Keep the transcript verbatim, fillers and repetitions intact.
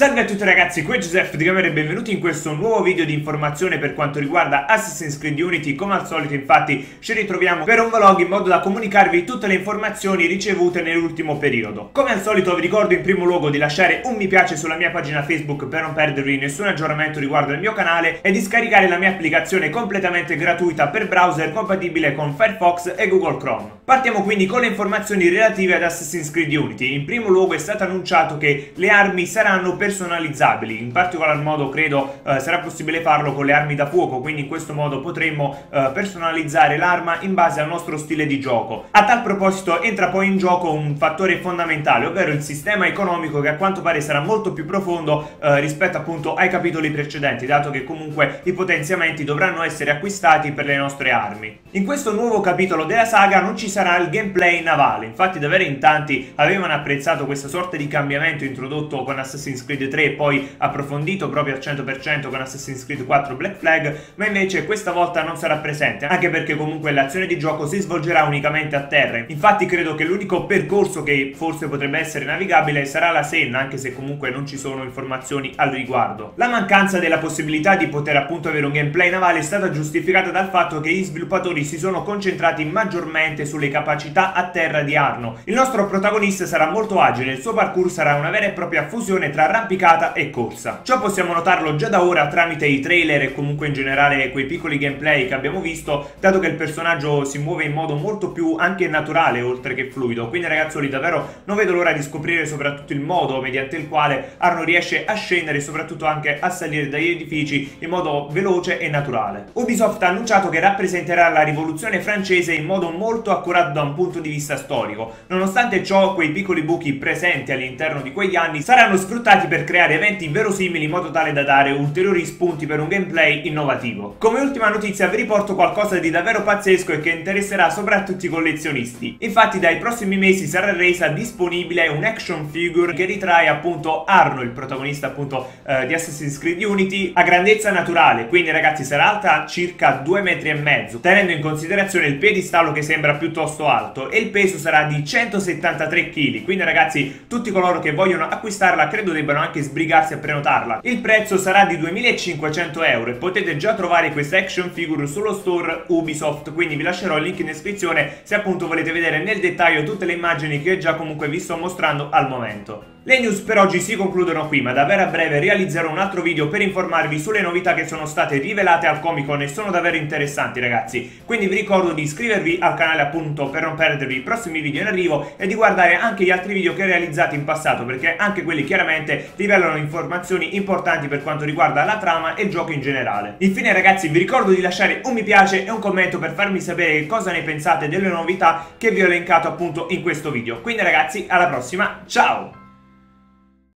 Salve a tutti ragazzi, qui è GiosephTheGamer e benvenuti in questo nuovo video di informazione per quanto riguarda Assassin's Creed Unity. Come al solito infatti ci ritroviamo per un vlog in modo da comunicarvi tutte le informazioni ricevute nell'ultimo periodo. Come al solito vi ricordo in primo luogo di lasciare un mi piace sulla mia pagina Facebook per non perdervi nessun aggiornamento riguardo al mio canale e di scaricare la mia applicazione completamente gratuita per browser compatibile con Firefox e Google Chrome. Partiamo quindi con le informazioni relative ad Assassin's Creed Unity. In primo luogo è stato annunciato che le armi saranno per personalizzabili, in particolar modo credo eh, sarà possibile farlo con le armi da fuoco, quindi in questo modo potremo eh, personalizzare l'arma in base al nostro stile di gioco. A tal proposito entra poi in gioco un fattore fondamentale, ovvero il sistema economico, che a quanto pare sarà molto più profondo eh, rispetto appunto ai capitoli precedenti, dato che comunque i potenziamenti dovranno essere acquistati per le nostre armi. In questo nuovo capitolo della saga non ci sarà il gameplay navale, infatti davvero in tanti avevano apprezzato questa sorta di cambiamento introdotto con Assassin's Creed tre e poi approfondito proprio al cento per cento con Assassin's Creed quattro Black Flag, ma invece questa volta non sarà presente, anche perché comunque l'azione di gioco si svolgerà unicamente a terra. Infatti credo che l'unico percorso che forse potrebbe essere navigabile sarà la Senna, anche se comunque non ci sono informazioni al riguardo. La mancanza della possibilità di poter appunto avere un gameplay navale è stata giustificata dal fatto che gli sviluppatori si sono concentrati maggiormente sulle capacità a terra di Arno. Il nostro protagonista sarà molto agile, il suo parkour sarà una vera e propria fusione tra arrampicata e corsa. Ciò possiamo notarlo già da ora tramite i trailer e comunque in generale quei piccoli gameplay che abbiamo visto, dato che il personaggio si muove in modo molto più anche naturale oltre che fluido. Quindi ragazzoli, davvero non vedo l'ora di scoprire soprattutto il modo mediante il quale Arno riesce a scendere e soprattutto anche a salire dagli edifici in modo veloce e naturale. Ubisoft ha annunciato che rappresenterà la rivoluzione francese in modo molto accurato da un punto di vista storico. Nonostante ciò, quei piccoli buchi presenti all'interno di quegli anni saranno sfruttati per creare eventi verosimili in modo tale da dare ulteriori spunti per un gameplay innovativo. Come ultima notizia vi riporto qualcosa di davvero pazzesco e che interesserà soprattutto i collezionisti. Infatti dai prossimi mesi sarà resa disponibile un action figure che ritrae appunto Arno, il protagonista appunto eh, di Assassin's Creed Unity, a grandezza naturale, quindi ragazzi sarà alta circa due metri e mezzo, tenendo in considerazione il piedistallo che sembra piuttosto alto, e il peso sarà di centosettantatré chili, quindi ragazzi tutti coloro che vogliono acquistarla credo debbano anche sbrigarsi a prenotarla. Il prezzo sarà di duemilacinquecento euro e potete già trovare questa action figure sullo store Ubisoft, quindi vi lascerò il link in descrizione se appunto volete vedere nel dettaglio tutte le immagini che già comunque vi sto mostrando al momento. Le news per oggi si concludono qui, ma davvero a breve realizzerò un altro video per informarvi sulle novità che sono state rivelate al Comic-Con e sono davvero interessanti ragazzi, quindi vi ricordo di iscrivervi al canale appunto per non perdervi i prossimi video in arrivo e di guardare anche gli altri video che realizzate in passato, perché anche quelli chiaramente rivelano informazioni importanti per quanto riguarda la trama e il gioco in generale. Infine ragazzi vi ricordo di lasciare un mi piace e un commento per farmi sapere cosa ne pensate delle novità che vi ho elencato appunto in questo video. Quindi ragazzi alla prossima, ciao!